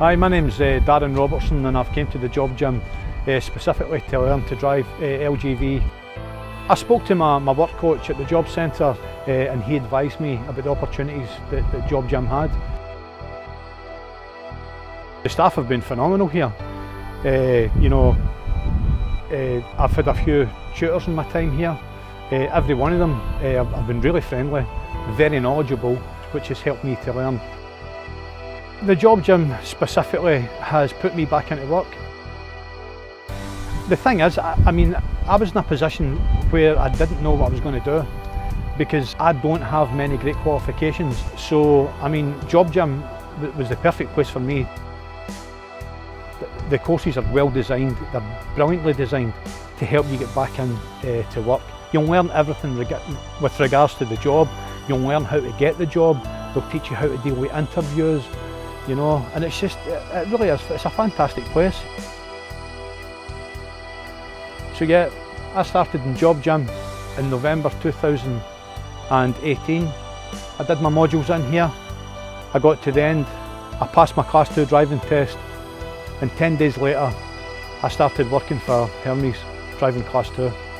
Hi, my name's Darren Robertson and I've came to the Job Gym specifically to learn to drive LGV. I spoke to my work coach at the Job Centre and he advised me about the opportunities that Job Gym had. The staff have been phenomenal here. I've had a few tutors in my time here. Every one of them have been really friendly, very knowledgeable, which has helped me to learn. The Job Gym specifically has put me back into work. The thing is, I was in a position where I didn't know what I was going to do because I don't have many great qualifications. So, Job Gym was the perfect place for me. The courses are well designed, they're brilliantly designed to help you get back in to work. You'll learn everything with regards to the job, you'll learn how to get the job, they'll teach you how to deal with interviews, and it's just, it really is, it's a fantastic place. So yeah, I started in Job Gym in November 2018. I did my modules in here, I got to the end, I passed my class 2 driving test, and 10 days later I started working for Hermes, driving class 2.